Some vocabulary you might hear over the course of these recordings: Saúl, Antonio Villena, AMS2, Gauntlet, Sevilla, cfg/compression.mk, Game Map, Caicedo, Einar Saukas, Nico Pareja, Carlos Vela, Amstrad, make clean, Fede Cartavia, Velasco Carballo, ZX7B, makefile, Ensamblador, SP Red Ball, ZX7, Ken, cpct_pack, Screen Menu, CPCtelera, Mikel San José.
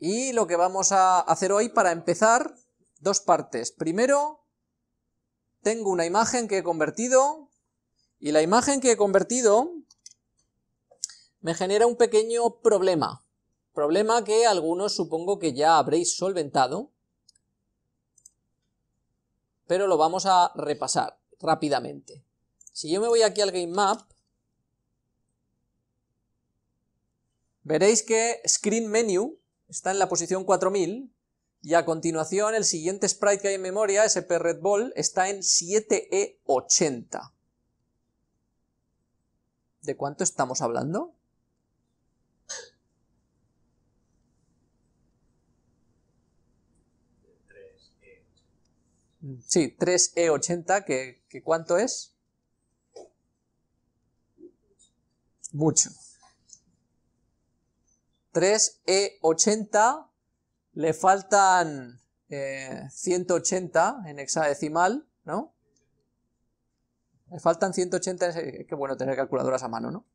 Y lo que vamos a hacer hoy para empezar, dos partes. Primero, tengo una imagen que he convertido y la imagen que he convertido me genera un pequeño problema. Problema que algunos supongo que ya habréis solventado, pero lo vamos a repasar rápidamente. Si yo me voy aquí al Game Map, veréis que Screen Menu está en la posición 4000 y a continuación el siguiente sprite que hay en memoria, SP Red Ball, está en 7E80. ¿De cuánto estamos hablando? Sí, 3E80, ¿que cuánto es? Mucho. 3E80, le faltan 180 en hexadecimal, ¿no? Le faltan 180, qué bueno tener calculadoras a mano, ¿no?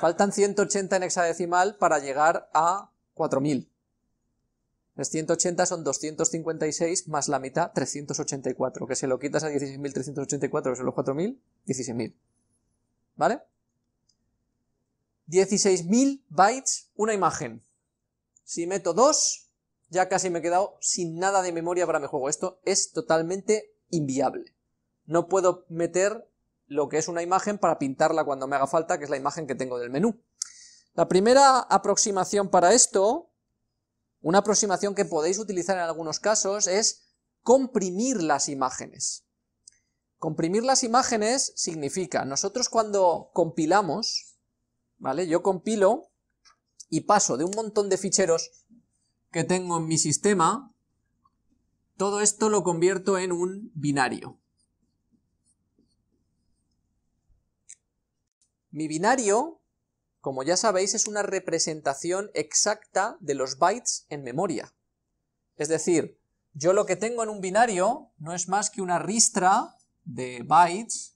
Faltan 180 en hexadecimal para llegar a 4000. 380 son 256 más la mitad, 384, que se lo quitas a 16.384, que son los 4000, 16.000, ¿vale? 16.000 bytes una imagen. Si meto 2, ya casi me he quedado sin nada de memoria para mi juego. Esto es totalmente inviable. No puedo meter lo que es una imagen para pintarla cuando me haga falta, que es la imagen que tengo del menú. La primera aproximación para esto, una aproximación que podéis utilizar en algunos casos, es comprimir las imágenes. Comprimir las imágenes significa, nosotros cuando compilamos, ¿vale? Yo compilo y paso de un montón de ficheros que tengo en mi sistema, todo esto lo convierto en un binario. Mi binario, como ya sabéis, es una representación exacta de los bytes en memoria. Es decir, yo lo que tengo en un binario no es más que una ristra de bytes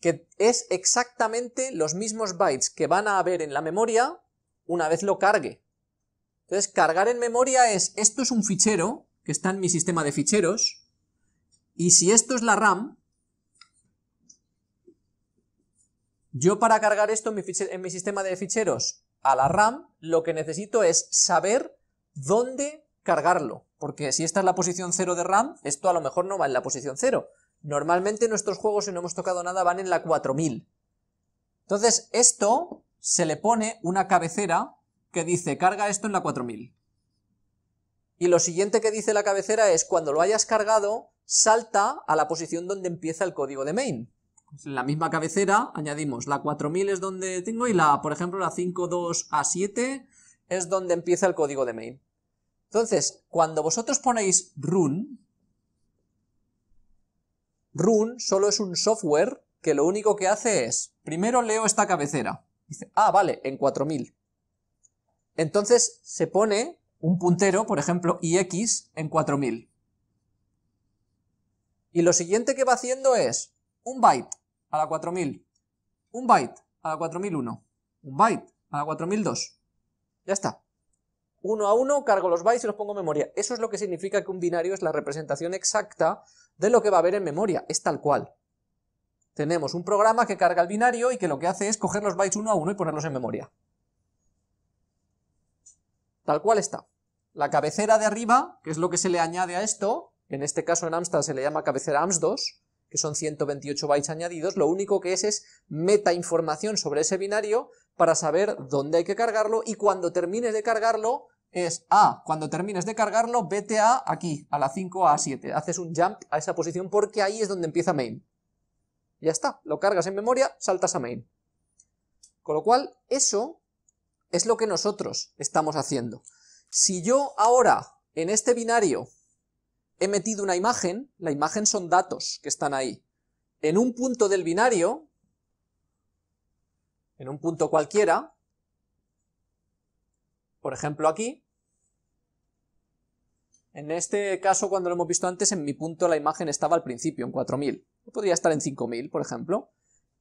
que es exactamente los mismos bytes que van a haber en la memoria una vez lo cargue. Entonces, cargar en memoria es, esto es un fichero que está en mi sistema de ficheros, y si esto es la RAM, yo para cargar esto en mi sistema de ficheros a la RAM, lo que necesito es saber dónde cargarlo. Porque si esta es la posición 0 de RAM, esto a lo mejor no va en la posición 0. Normalmente nuestros juegos, si no hemos tocado nada, van en la 4000. Entonces esto se le pone una cabecera que dice carga esto en la 4000. Y lo siguiente que dice la cabecera es cuando lo hayas cargado, salta a la posición donde empieza el código de main. En la misma cabecera añadimos la 4000 es donde tengo y la, por ejemplo, la 52A7 es donde empieza el código de main. Entonces, cuando vosotros ponéis run, run solo es un software que lo único que hace es, primero leo esta cabecera, dice, ah, vale, en 4000. Entonces se pone un puntero, por ejemplo, IX en 4000. Y lo siguiente que va haciendo es un byte a la 4000, un byte a la 4001, un byte a la 4002. Ya está. Uno a uno cargo los bytes y los pongo en memoria. Eso es lo que significa que un binario es la representación exacta de lo que va a haber en memoria. Es tal cual. Tenemos un programa que carga el binario y que lo que hace es coger los bytes uno a uno y ponerlos en memoria. Tal cual está. La cabecera de arriba, que es lo que se le añade a esto, en este caso en Amstrad se le llama cabecera AMS2, que son 128 bytes añadidos, lo único que es metainformación sobre ese binario para saber dónde hay que cargarlo y cuando termines de cargarlo es, ah, cuando termines de cargarlo vete a aquí, a la 5A7, haces un jump a esa posición porque ahí es donde empieza main. Ya está, lo cargas en memoria, saltas a main. Con lo cual, eso es lo que nosotros estamos haciendo. Si yo ahora, en este binario, he metido una imagen, la imagen son datos que están ahí. En un punto del binario, en un punto cualquiera, por ejemplo aquí, en este caso cuando lo hemos visto antes, en mi punto la imagen estaba al principio, en 4000, podría estar en 5000, por ejemplo.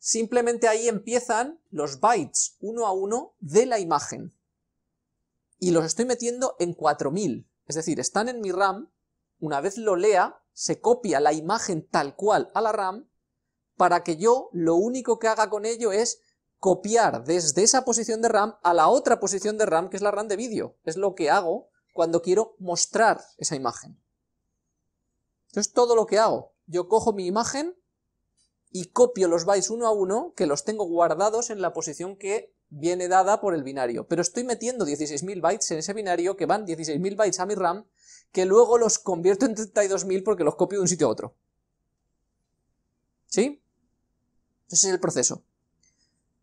Simplemente ahí empiezan los bytes uno a uno de la imagen. Y los estoy metiendo en 4000. Es decir, están en mi RAM, una vez lo lea, se copia la imagen tal cual a la RAM, para que yo lo único que haga con ello es copiar desde esa posición de RAM a la otra posición de RAM, que es la RAM de vídeo. Es lo que hago cuando quiero mostrar esa imagen. Entonces, todo lo que hago, yo cojo mi imagen y copio los bytes uno a uno, que los tengo guardados en la posición que viene dada por el binario. Pero estoy metiendo 16.000 bytes en ese binario, que van 16.000 bytes a mi RAM, que luego los convierto en 32.000 porque los copio de un sitio a otro. ¿Sí? Ese es el proceso.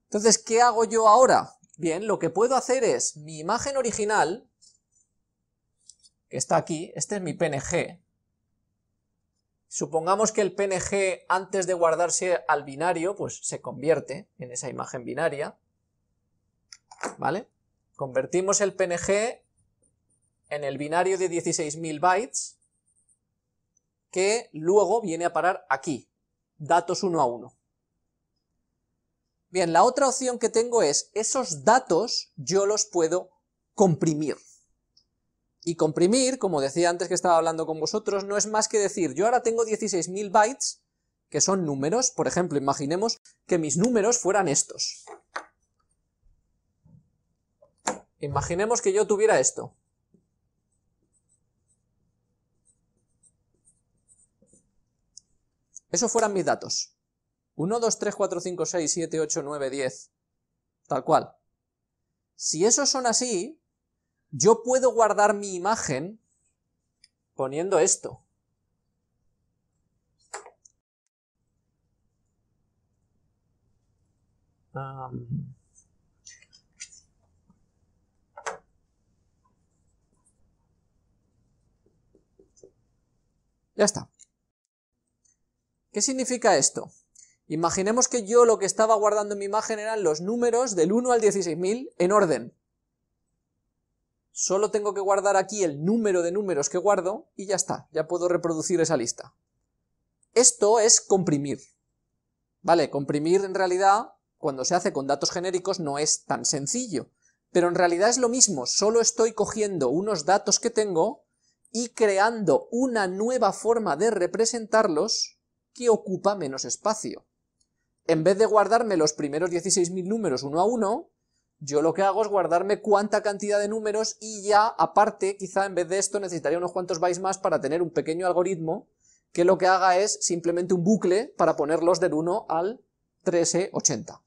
Entonces, ¿qué hago yo ahora? Bien, lo que puedo hacer es, mi imagen original, que está aquí, este es mi PNG. Supongamos que el PNG, antes de guardarse al binario, pues se convierte en esa imagen binaria, ¿vale? Convertimos el PNG en el binario de 16.000 bytes, que luego viene a parar aquí, datos uno a uno. Bien, la otra opción que tengo es, esos datos yo los puedo comprimir. Y comprimir, como decía antes que estaba hablando con vosotros, no es más que decir, yo ahora tengo 16.000 bytes, que son números, por ejemplo, imaginemos que mis números fueran estos. Imaginemos que yo tuviera esto. Esos fueran mis datos. 1, 2, 3, 4, 5, 6, 7, 8, 9, 10. Tal cual. Si esos son así, yo puedo guardar mi imagen poniendo esto. Ya está. ¿Qué significa esto? Imaginemos que yo lo que estaba guardando en mi imagen eran los números del 1 al 16.000 en orden. Solo tengo que guardar aquí el número de números que guardo y ya está, ya puedo reproducir esa lista. Esto es comprimir. Vale, comprimir en realidad, cuando se hace con datos genéricos, no es tan sencillo. Pero en realidad es lo mismo, solo estoy cogiendo unos datos que tengo y creando una nueva forma de representarlos que ocupa menos espacio. En vez de guardarme los primeros 16.000 números uno a uno, yo lo que hago es guardarme cuánta cantidad de números y ya, aparte, quizá en vez de esto necesitaría unos cuantos bytes más para tener un pequeño algoritmo que lo que haga es simplemente un bucle para ponerlos del 1 al 1380.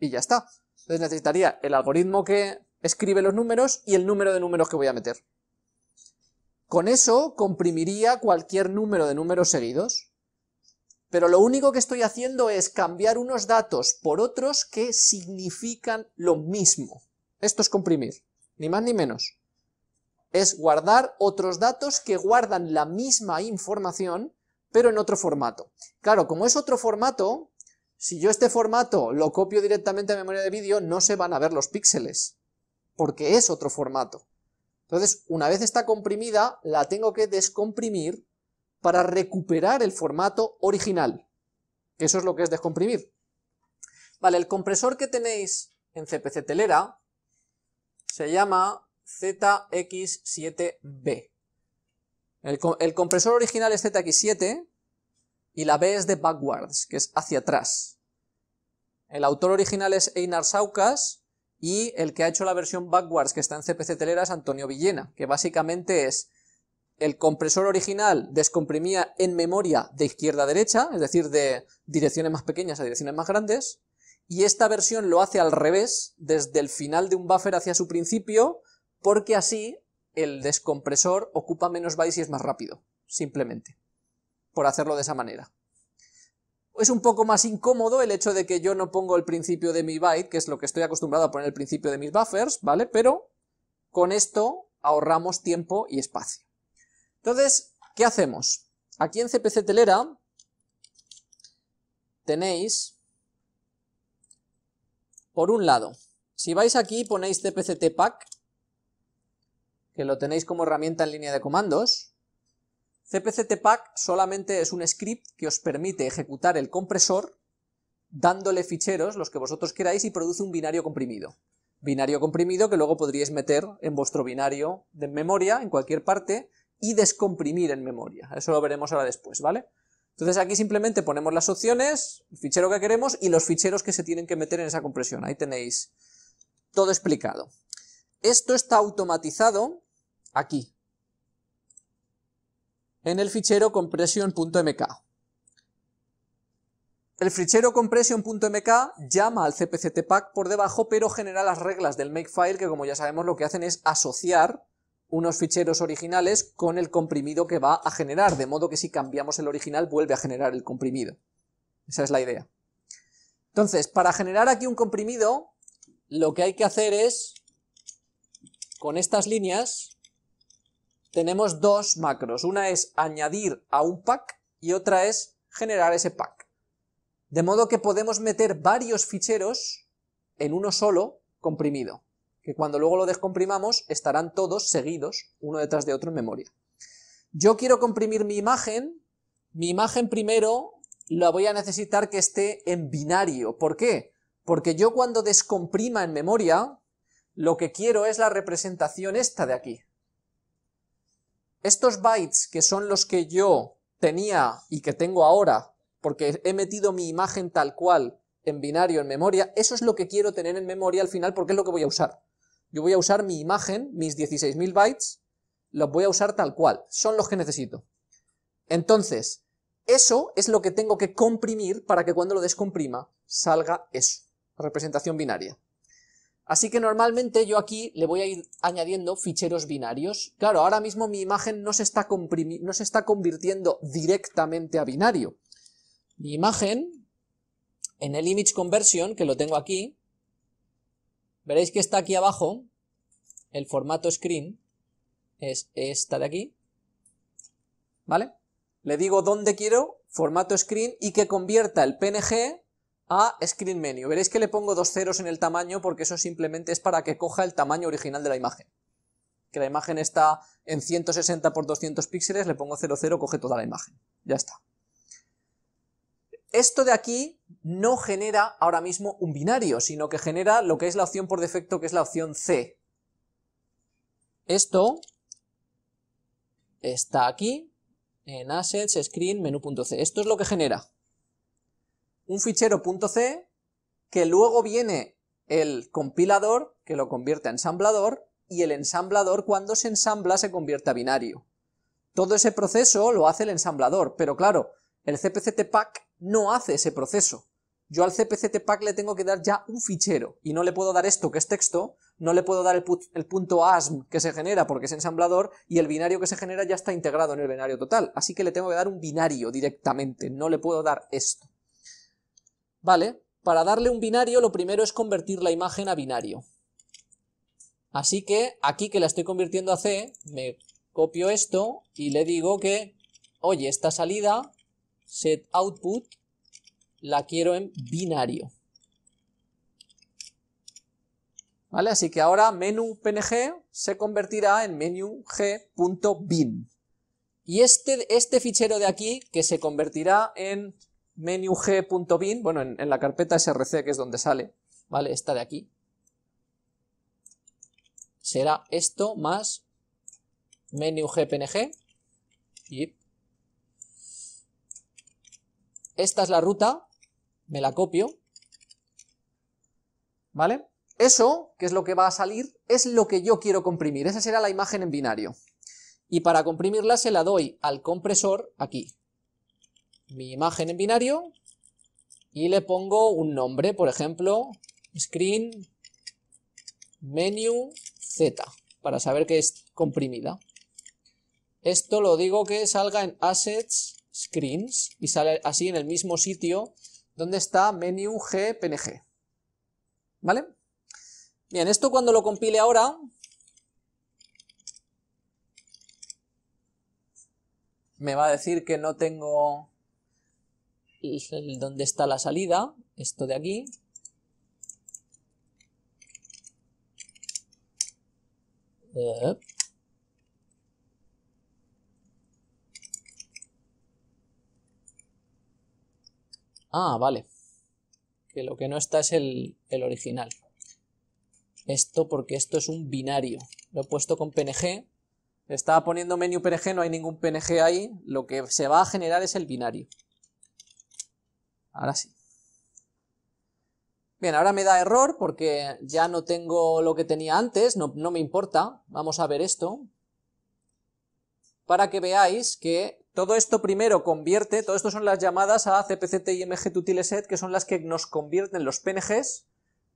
Y ya está. Entonces necesitaría el algoritmo que escribe los números y el número de números que voy a meter. Con eso comprimiría cualquier número de números seguidos. Pero lo único que estoy haciendo es cambiar unos datos por otros que significan lo mismo. Esto es comprimir, ni más ni menos. Es guardar otros datos que guardan la misma información, pero en otro formato. Claro, como es otro formato, si yo este formato lo copio directamente a memoria de vídeo, no se van a ver los píxeles, porque es otro formato. Entonces, una vez está comprimida, la tengo que descomprimir para recuperar el formato original, que eso es lo que es descomprimir. Vale, el compresor que tenéis en CPCtelera se llama ZX7B. El compresor original es ZX7 y la B es de backwards, que es hacia atrás. El autor original es Einar Saukas y el que ha hecho la versión backwards que está en CPCtelera es Antonio Villena, que básicamente es... El compresor original descomprimía en memoria de izquierda a derecha, es decir, de direcciones más pequeñas a direcciones más grandes, y esta versión lo hace al revés, desde el final de un buffer hacia su principio, porque así el descompresor ocupa menos bytes y es más rápido, simplemente, por hacerlo de esa manera. Es un poco más incómodo el hecho de que yo no pongo el principio de mi byte, que es lo que estoy acostumbrado a poner el principio de mis buffers, ¿vale? Pero con esto ahorramos tiempo y espacio. Entonces, ¿qué hacemos? Aquí en CPCtelera tenéis, por un lado, si vais aquí ponéis cpct_pack, que lo tenéis como herramienta en línea de comandos. cpct_pack solamente es un script que os permite ejecutar el compresor dándole ficheros, los que vosotros queráis, y produce un binario comprimido. Binario comprimido que luego podríais meter en vuestro binario de memoria, en cualquier parte, y descomprimir en memoria. Eso lo veremos ahora después, ¿vale? Entonces aquí simplemente ponemos las opciones, el fichero que queremos y los ficheros que se tienen que meter en esa compresión. Ahí tenéis todo explicado. Esto está automatizado aquí, en el fichero compression.mk. El fichero compression.mk llama al cpct_pack por debajo, pero genera las reglas del makefile, que como ya sabemos lo que hacen es asociar unos ficheros originales con el comprimido que va a generar, de modo que si cambiamos el original vuelve a generar el comprimido. Esa es la idea. Entonces, para generar aquí un comprimido, lo que hay que hacer es, con estas líneas, tenemos dos macros. Una es añadir a un pack y otra es generar ese pack. De modo que podemos meter varios ficheros en uno solo comprimido, que cuando luego lo descomprimamos estarán todos seguidos, uno detrás de otro en memoria. Yo quiero comprimir mi imagen primero la voy a necesitar que esté en binario. ¿Por qué? Porque yo cuando descomprima en memoria, lo que quiero es la representación esta de aquí. Estos bytes, que son los que yo tenía y que tengo ahora, porque he metido mi imagen tal cual en binario en memoria, eso es lo que quiero tener en memoria al final porque es lo que voy a usar. Yo voy a usar mi imagen, mis 16.000 bytes, los voy a usar tal cual, son los que necesito. Entonces, eso es lo que tengo que comprimir para que cuando lo descomprima salga eso, representación binaria. Así que normalmente yo aquí le voy a ir añadiendo ficheros binarios. Claro, ahora mismo mi imagen no se está convirtiendo directamente a binario. Mi imagen, en el image conversion, que lo tengo aquí, veréis que está aquí abajo, el formato screen, es esta de aquí, ¿vale? Le digo dónde quiero, formato screen, y que convierta el PNG a Screen Menu. Veréis que le pongo 2 ceros en el tamaño porque eso simplemente es para que coja el tamaño original de la imagen. Que la imagen está en 160 x 200 píxeles, le pongo 00, coge toda la imagen. Ya está. Esto de aquí no genera ahora mismo un binario, sino que genera lo que es la opción por defecto, que es la opción C. Esto está aquí, en Assets, Screen, Menú.c. Esto es lo que genera. Un fichero .c, que luego viene el compilador, que lo convierte a ensamblador, y el ensamblador cuando se ensambla se convierte a binario. Todo ese proceso lo hace el ensamblador, pero claro, el cpct_pack no hace ese proceso. Yo al cpct_pack le tengo que dar ya un fichero, y no le puedo dar esto que es texto, no le puedo dar el punto .asm que se genera porque es ensamblador, y el binario que se genera ya está integrado en el binario total, así que le tengo que dar un binario directamente, no le puedo dar esto. Vale, para darle un binario lo primero es convertir la imagen a binario. Así que aquí que la estoy convirtiendo a C, me copio esto y le digo que, oye, esta salida, set output, la quiero en binario. Vale, así que ahora menú PNG se convertirá en menú g.bin. Y este fichero de aquí que se convertirá en menú g.bin, bueno, en la carpeta src que es donde sale, ¿vale? Esta de aquí. Será esto más menú g.png. Y esta es la ruta, me la copio, ¿vale? Eso, que es lo que va a salir, es lo que yo quiero comprimir, esa será la imagen en binario. Y para comprimirla se la doy al compresor aquí. Mi imagen en binario y le pongo un nombre, por ejemplo, Screen Menu Z, para saber que es comprimida. Esto lo digo que salga en Assets Screens y sale así en el mismo sitio donde está Menu G PNG. ¿Vale? Bien, esto cuando lo compile ahora me va a decir que no tengo dónde está la salida, esto de aquí, ah, vale, que lo que no está es el original. Esto porque esto es un binario, lo he puesto con PNG, estaba poniendo menú PNG, no hay ningún PNG ahí, lo que se va a generar es el binario. Ahora sí. Bien, ahora me da error porque ya no tengo lo que tenía antes, no me importa, vamos a ver esto, para que veáis que todo esto primero convierte, todo esto son las llamadas a CPCT y mg-to-tileset, que son las que nos convierten los PNGs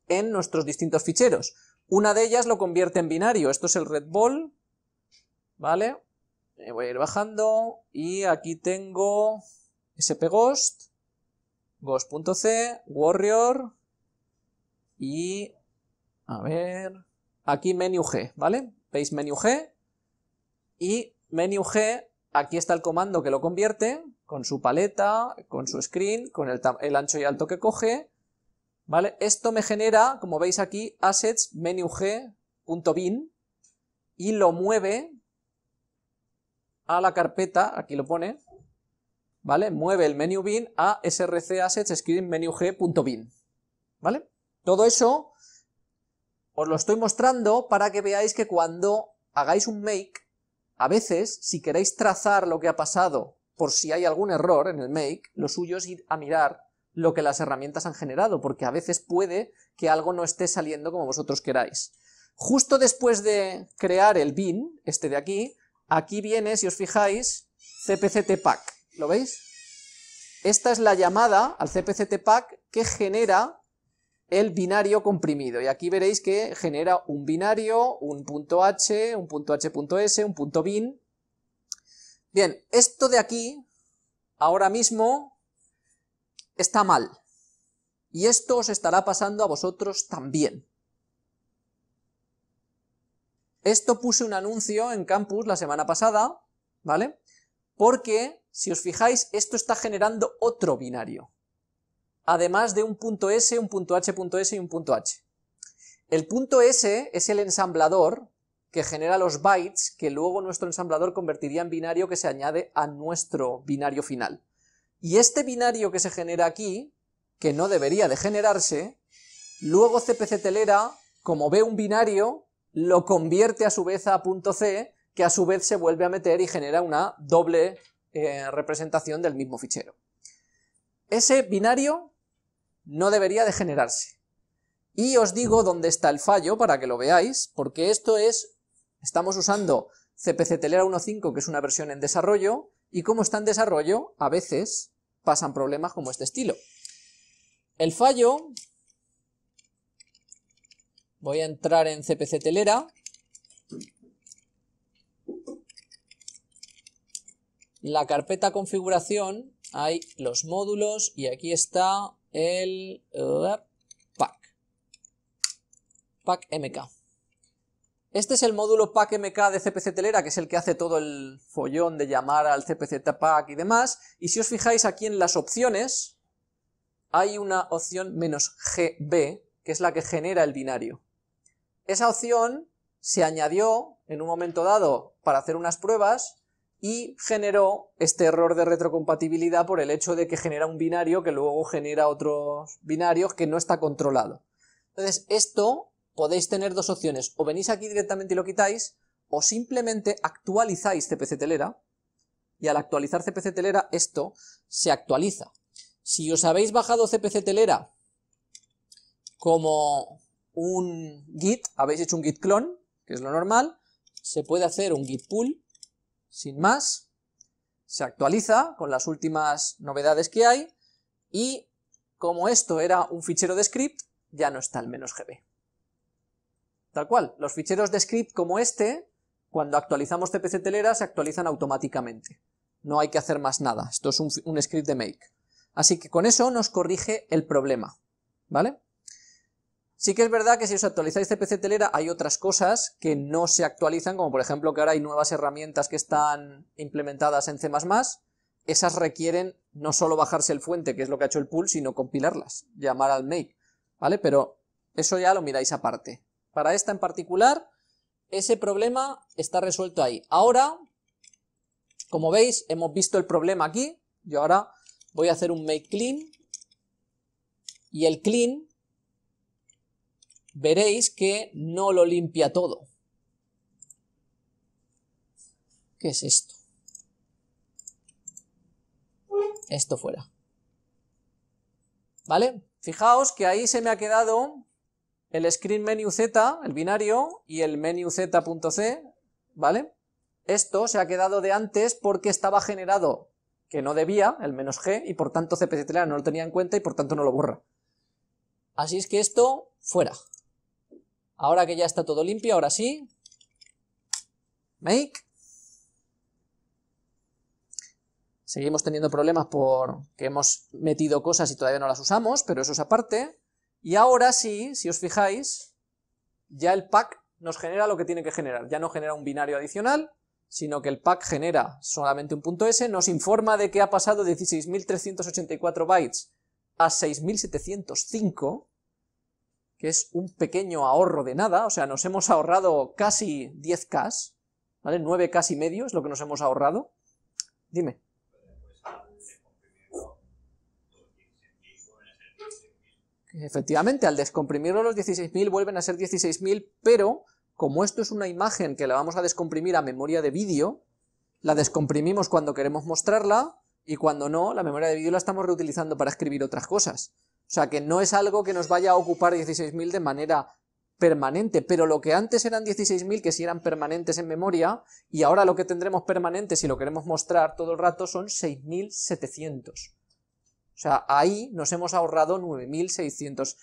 en nuestros distintos ficheros. Una de ellas lo convierte en binario, esto es el Red Ball, ¿vale? Me voy a ir bajando y aquí tengo spghost, ghost.c, warrior y, a ver, aquí menu g, ¿vale? Veis menu g y menu g, aquí está el comando que lo convierte, con su paleta, con su screen, con el ancho y alto que coge, ¿vale? Esto me genera, como veis aquí, assets menu g.bin y lo mueve a la carpeta, aquí lo pone, ¿vale? Mueve el menu bin a src assets screen menu g.bin, ¿vale? Todo eso os lo estoy mostrando para que veáis que cuando hagáis un make, a veces, si queréis trazar lo que ha pasado, por si hay algún error en el make, lo suyo es ir a mirar lo que las herramientas han generado, porque a veces puede que algo no esté saliendo como vosotros queráis. Justo después de crear el bin, este de aquí, aquí viene, si os fijáis, cpct_pack, ¿lo veis? Esta es la llamada al cpct_pack que genera el binario comprimido, y aquí veréis que genera un binario, un .h, un .h.s, un .bin. Bien, esto de aquí, ahora mismo, está mal, y esto os estará pasando a vosotros también. Esto puse un anuncio en Campus la semana pasada, ¿vale? Porque, si os fijáis, esto está generando otro binario. Además de un .s, un .h.s y un .h. El .s es el ensamblador que genera los bytes que luego nuestro ensamblador convertiría en binario que se añade a nuestro binario final. Y este binario que se genera aquí, que no debería de generarse, luego CPCtelera, como ve un binario, lo convierte a su vez a .c, que a su vez se vuelve a meter y genera una doble representación del mismo fichero. Ese binario no debería de generarse. Y os digo dónde está el fallo para que lo veáis, porque esto es, estamos usando CPCtelera 1.5, que es una versión en desarrollo, y como está en desarrollo, a veces pasan problemas como este estilo. El fallo, voy a entrar en CPCtelera, la carpeta configuración, hay los módulos y aquí está el pack, pack.mk. Este es el módulo pack.mk de CPCtelera, que es el que hace todo el follón de llamar al CPCT-pack y demás, y si os fijáis aquí en las opciones, hay una opción "-gb", que es la que genera el binario. Esa opción se añadió en un momento dado para hacer unas pruebas, y generó este error de retrocompatibilidad por el hecho de que genera un binario que luego genera otros binarios que no está controlado. Entonces esto podéis tener dos opciones, o venís aquí directamente y lo quitáis, o simplemente actualizáis CPCtelera, y al actualizar CPCtelera esto se actualiza. Si os habéis bajado CPCtelera como un git, habéis hecho un git clone, que es lo normal, se puede hacer un git pull, sin más, se actualiza con las últimas novedades que hay, y como esto era un fichero de script, ya no está el "-gb". Tal cual, los ficheros de script como este, cuando actualizamos CPCtelera se actualizan automáticamente, no hay que hacer más nada, esto es un script de make. Así que con eso nos corrige el problema, ¿vale? Sí que es verdad que si os actualizáis CPCtelera hay otras cosas que no se actualizan, como por ejemplo que ahora hay nuevas herramientas que están implementadas en C++, esas requieren no solo bajarse el fuente, que es lo que ha hecho el pull, sino compilarlas, llamar al make, ¿vale? Pero eso ya lo miráis aparte. Para esta en particular, ese problema está resuelto ahí. Ahora, como veis, hemos visto el problema aquí, yo ahora voy a hacer un make clean, y el clean veréis que no lo limpia todo. ¿Qué es esto? Esto fuera. ¿Vale? Fijaos que ahí se me ha quedado el Screen Menu Z, el binario, y el Menu Z.c, ¿vale? Esto se ha quedado de antes porque estaba generado, que no debía, el -g, y por tanto CPCtelera no lo tenía en cuenta y por tanto no lo borra. Así es que esto, fuera. Ahora que ya está todo limpio, ahora sí. Make. Seguimos teniendo problemas porque hemos metido cosas y todavía no las usamos, pero eso es aparte. Y ahora sí, si os fijáis, ya el pack nos genera lo que tiene que generar. Ya no genera un binario adicional, sino que el pack genera solamente un .s, nos informa de que ha pasado 16.384 bytes a 6.705, que es un pequeño ahorro de nada, o sea, nos hemos ahorrado casi 10K, ¿vale? 9K y medio es lo que nos hemos ahorrado. Dime. Efectivamente, al descomprimirlo los 16.000 vuelven a ser 16.000, pero como esto es una imagen que la vamos a descomprimir a memoria de vídeo, la descomprimimos cuando queremos mostrarla y cuando no, la memoria de vídeo la estamos reutilizando para escribir otras cosas. O sea que no es algo que nos vaya a ocupar 16.000 de manera permanente, pero lo que antes eran 16.000 que sí eran permanentes en memoria, y ahora lo que tendremos permanente si lo queremos mostrar todo el rato son 6.700. O sea, ahí nos hemos ahorrado 9.600.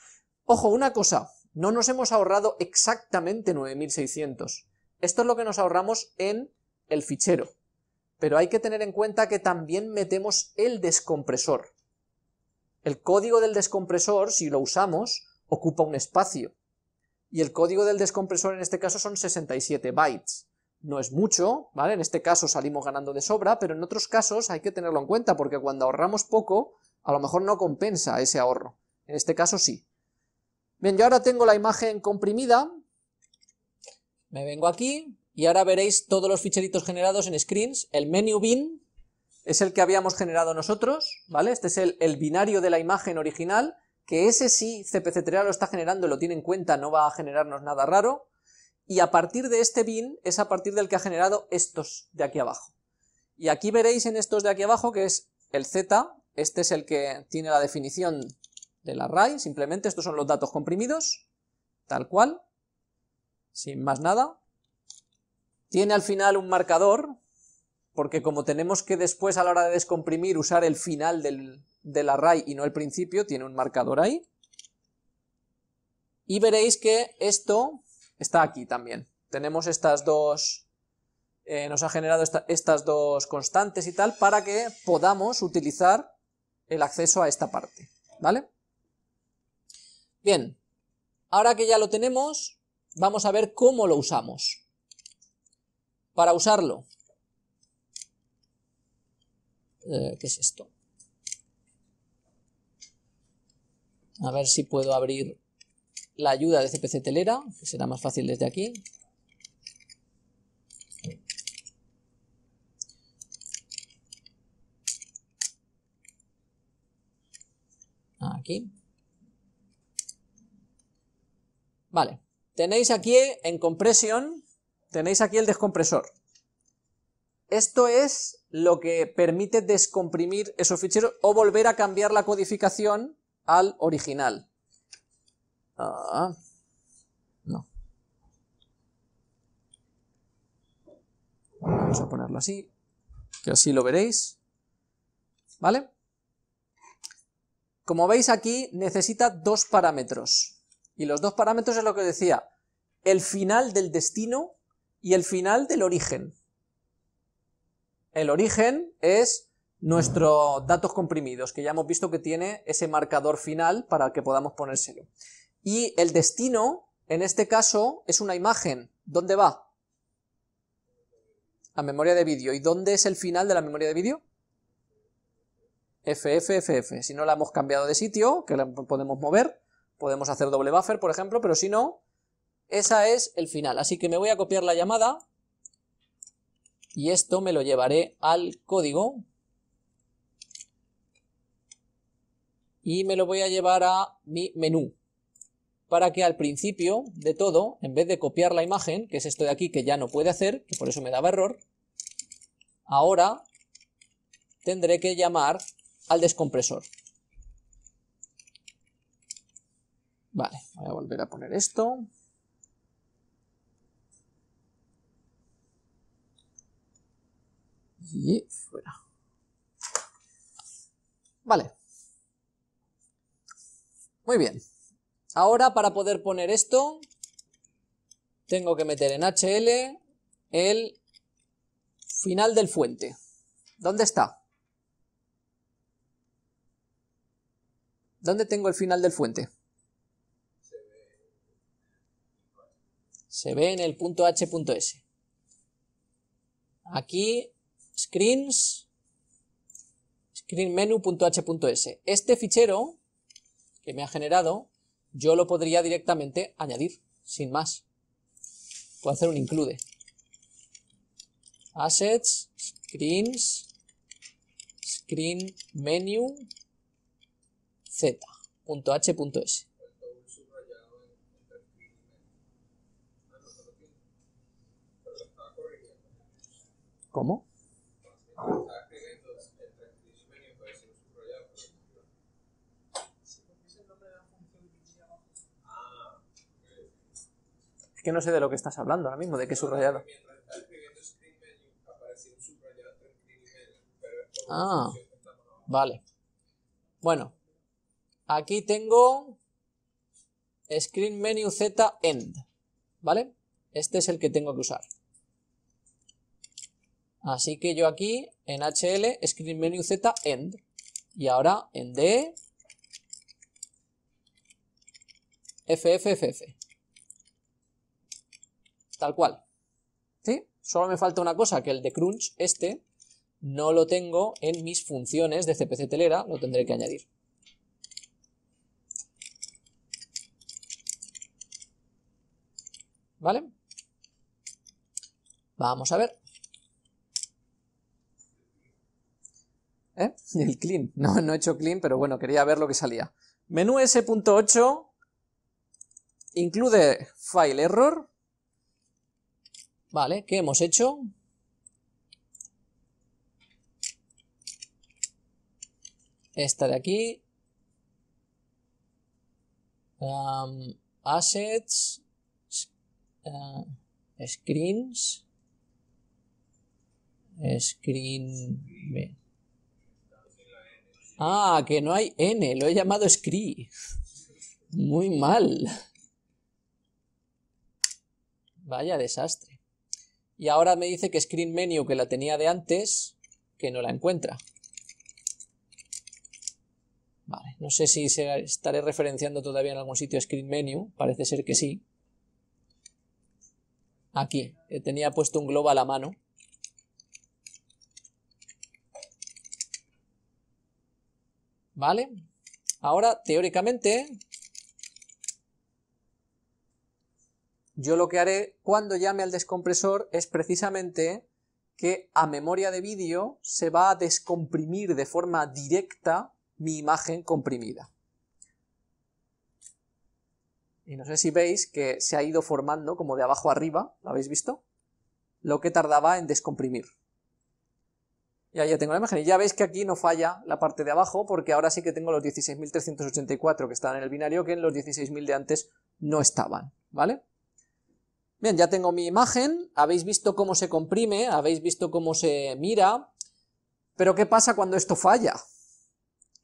Ojo, una cosa, no nos hemos ahorrado exactamente 9.600. Esto es lo que nos ahorramos en el fichero. Pero hay que tener en cuenta que también metemos el descompresor. El código del descompresor, si lo usamos, ocupa un espacio. Y el código del descompresor en este caso son 67 bytes. No es mucho, ¿vale? En este caso salimos ganando de sobra, pero en otros casos hay que tenerlo en cuenta, porque cuando ahorramos poco, a lo mejor no compensa ese ahorro. En este caso sí. Bien, yo ahora tengo la imagen comprimida. Me vengo aquí y ahora veréis todos los ficheritos generados en screens. El menu bin es el que habíamos generado nosotros, ¿vale? Este es el binario de la imagen original, que ese sí CPCtelera lo está generando, lo tiene en cuenta, no va a generarnos nada raro. Y a partir de este bin es a partir del que ha generado estos de aquí abajo. Y aquí veréis en estos de aquí abajo que es el Z. Este es el que tiene la definición del array, simplemente estos son los datos comprimidos, tal cual, sin más nada. Tiene al final un marcador, porque como tenemos que después a la hora de descomprimir usar el final del array y no el principio, tiene un marcador ahí. Y veréis que esto está aquí también. Tenemos estas dos... nos ha generado estas dos constantes y tal para que podamos utilizar el acceso a esta parte, ¿vale? Bien, ahora que ya lo tenemos, vamos a ver cómo lo usamos. Para usarlo, ¿qué es esto? A ver si puedo abrir la ayuda de CPCtelera, que será más fácil desde aquí. Aquí. Vale, tenéis aquí en compresión, tenéis aquí el descompresor. Esto es lo que permite descomprimir esos ficheros o volver a cambiar la codificación al original. No. Vamos a ponerlo así, que así lo veréis. ¿Vale? Como veis aquí necesita dos parámetros, y los dos parámetros es lo que os decía, el final del destino y el final del origen. El origen es nuestros datos comprimidos, que ya hemos visto que tiene ese marcador final para que podamos ponérselo. Y el destino, en este caso, es una imagen. ¿Dónde va? A memoria de vídeo. ¿Y dónde es el final de la memoria de vídeo? FFFF, si no la hemos cambiado de sitio, que la podemos mover, podemos hacer doble buffer, por ejemplo, pero si no, esa es el final. Así que me voy a copiar la llamada y esto me lo llevaré al código y me lo voy a llevar a mi menú, para que al principio de todo, en vez de copiar la imagen, que es esto de aquí que ya no puede hacer, que por eso me daba error, ahora tendré que llamar al descompresor. Vale, voy a volver a poner esto. Y fuera. Vale. Muy bien. Ahora para poder poner esto, tengo que meter en HL el final del fuente. ¿Dónde está? ¿Dónde tengo el final del fuente? Se ve en el punto h.s. Aquí, screens, screenmenu.h.s. Este fichero que me ha generado, yo lo podría directamente añadir, sin más. Puedo hacer un include. Assets, screens, screenmenu, z.h.s. ¿Cómo? Es que no sé de lo que estás hablando ahora mismo, de qué subrayado. Ah, vale. Bueno, aquí tengo Screen Menu Z End, ¿vale? Este es el que tengo que usar. Así que yo aquí, en HL, Screen Menu Z, End. Y ahora, en D, FFFF. Tal cual. ¿Sí? Solo me falta una cosa, que el de Crunch, este, no lo tengo en mis funciones de CPCtelera, lo tendré que añadir. ¿Vale? Vamos a ver. ¿Eh? El clean, no he hecho clean, pero bueno, quería ver lo que salía. Menú S.8 include file error. Vale, ¿qué hemos hecho? Esta de aquí. Assets. Screens. Screen. Ah, que no hay N, lo he llamado Screen. Muy mal. Vaya desastre. Y ahora me dice que Screen Menu, que la tenía de antes, que no la encuentra. Vale, no sé si estaré referenciando todavía en algún sitio Screen Menu, parece ser que sí. Aquí, que tenía puesto un globo a la mano. ¿Vale? Ahora, teóricamente, yo lo que haré cuando llame al descompresor es precisamente que a memoria de vídeo se va a descomprimir de forma directa mi imagen comprimida. Y no sé si veis que se ha ido formando como de abajo arriba, ¿lo habéis visto? Lo que tardaba en descomprimir. Y ahí ya tengo la imagen. Y ya veis que aquí no falla la parte de abajo, porque ahora sí que tengo los 16.384 que estaban en el binario, que en los 16.000 de antes no estaban, ¿vale? Bien, ya tengo mi imagen, habéis visto cómo se comprime, habéis visto cómo se mira, pero ¿qué pasa cuando esto falla?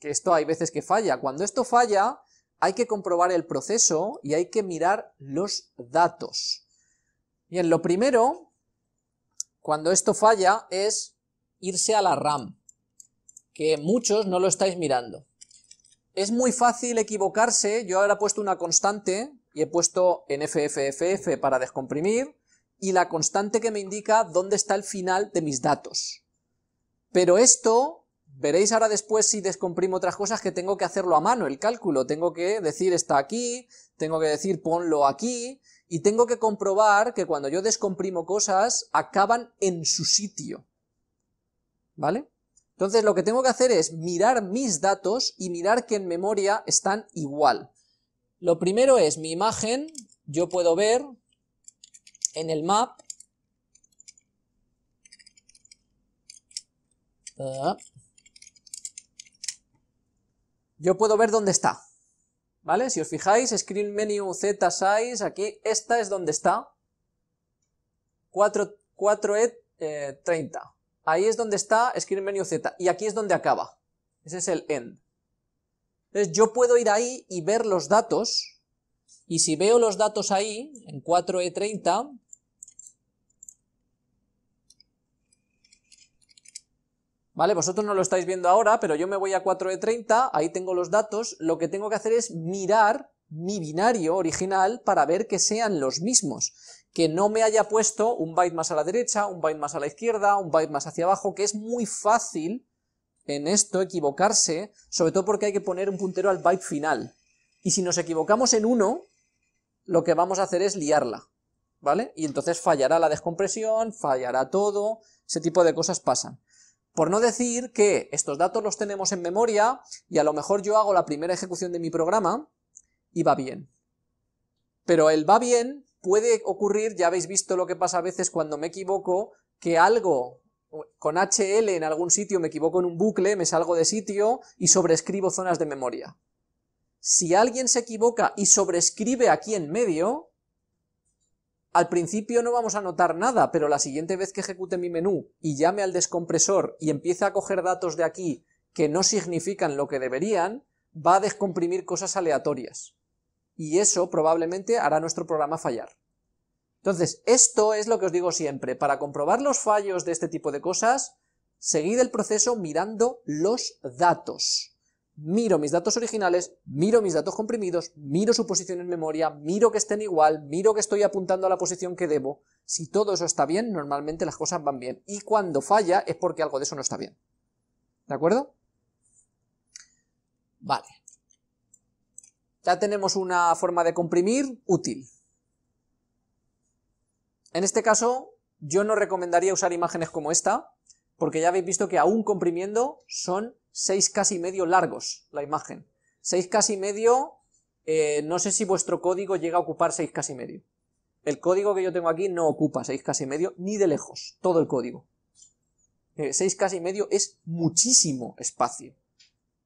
Que esto hay veces que falla. Cuando esto falla, hay que comprobar el proceso y hay que mirar los datos. Bien, lo primero, cuando esto falla, es irse a la RAM, que muchos no lo estáis mirando. Es muy fácil equivocarse, yo ahora he puesto una constante, y he puesto en FFFF para descomprimir, y la constante que me indica dónde está el final de mis datos. Pero esto, veréis ahora después si descomprimo otras cosas, que tengo que hacerlo a mano, el cálculo, tengo que decir está aquí, tengo que decir ponlo aquí, y tengo que comprobar que cuando yo descomprimo cosas, acaban en su sitio. ¿Vale? Entonces lo que tengo que hacer es mirar mis datos y mirar que en memoria están igual. Lo primero es mi imagen, yo puedo ver en el map, yo puedo ver dónde está, ¿vale? Si os fijáis, Screen Menu Z6, aquí, esta es donde está, 4 et 30, ahí es donde está Screen Menu Z, y aquí es donde acaba, ese es el end. Entonces yo puedo ir ahí y ver los datos, y si veo los datos ahí, en 4e30, ¿vale? Vosotros no lo estáis viendo ahora, pero yo me voy a 4e30, ahí tengo los datos, lo que tengo que hacer es mirar mi binario original para ver que sean los mismos, que no me haya puesto un byte más a la derecha, un byte más a la izquierda, un byte más hacia abajo, que es muy fácil en esto equivocarse, sobre todo porque hay que poner un puntero al byte final, y si nos equivocamos en uno, lo que vamos a hacer es liarla, ¿vale? Y entonces fallará la descompresión, fallará todo, ese tipo de cosas pasan. Por no decir que estos datos los tenemos en memoria, y a lo mejor yo hago la primera ejecución de mi programa, y va bien. Pero el va bien puede ocurrir, ya habéis visto lo que pasa a veces cuando me equivoco, que algo con HL en algún sitio, me equivoco en un bucle, me salgo de sitio y sobrescribo zonas de memoria. Si alguien se equivoca y sobrescribe aquí en medio, al principio no vamos a notar nada, pero la siguiente vez que ejecute mi menú y llame al descompresor y empiece a coger datos de aquí que no significan lo que deberían, va a descomprimir cosas aleatorias. Y eso probablemente hará nuestro programa fallar. Entonces, esto es lo que os digo siempre, para comprobar los fallos de este tipo de cosas, seguid el proceso mirando los datos. Miro mis datos originales, miro mis datos comprimidos, miro su posición en memoria, miro que estén igual, miro que estoy apuntando a la posición que debo. Si todo eso está bien, normalmente las cosas van bien. Y cuando falla es porque algo de eso no está bien. ¿De acuerdo? Vale. Ya tenemos una forma de comprimir útil. En este caso, yo no recomendaría usar imágenes como esta, porque ya habéis visto que aún comprimiendo son 6K y medio largos la imagen. 6K y medio, no sé si vuestro código llega a ocupar 6K y medio. El código que yo tengo aquí no ocupa 6K y medio, ni de lejos, todo el código. 6K y medio es muchísimo espacio.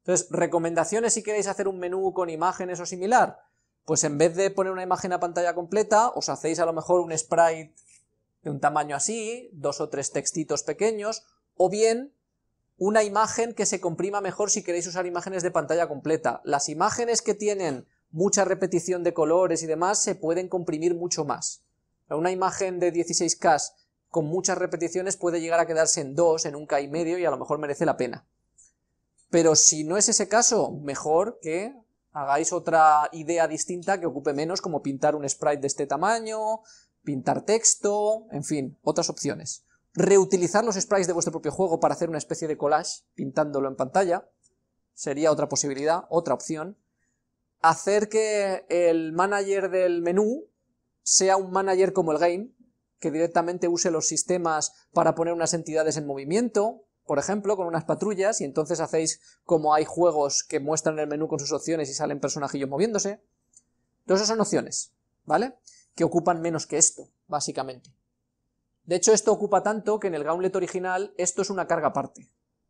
Entonces, recomendaciones si queréis hacer un menú con imágenes o similar, pues en vez de poner una imagen a pantalla completa, os hacéis a lo mejor un sprite de un tamaño así, 2 o 3 textitos pequeños, o bien una imagen que se comprima mejor si queréis usar imágenes de pantalla completa. Las imágenes que tienen mucha repetición de colores y demás se pueden comprimir mucho más. Una imagen de 16K con muchas repeticiones puede llegar a quedarse en 2, en 1K y medio, y a lo mejor merece la pena. Pero si no es ese caso, mejor que hagáis otra idea distinta que ocupe menos, como pintar un sprite de este tamaño, pintar texto, en fin, otras opciones. Reutilizar los sprites de vuestro propio juego para hacer una especie de collage, pintándolo en pantalla, sería otra posibilidad, otra opción. Hacer que el manager del menú sea un manager como el game, que directamente use los sistemas para poner unas entidades en movimiento, por ejemplo, con unas patrullas, y entonces hacéis como hay juegos que muestran el menú con sus opciones y salen personajillos moviéndose. Entonces son opciones, ¿vale? Que ocupan menos que esto, básicamente. De hecho, esto ocupa tanto que en el Gauntlet original esto es una carga aparte.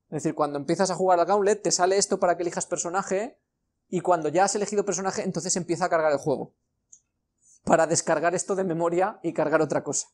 Es decir, cuando empiezas a jugar al Gauntlet te sale esto para que elijas personaje, y cuando ya has elegido personaje entonces empieza a cargar el juego. Para descargar esto de memoria y cargar otra cosa.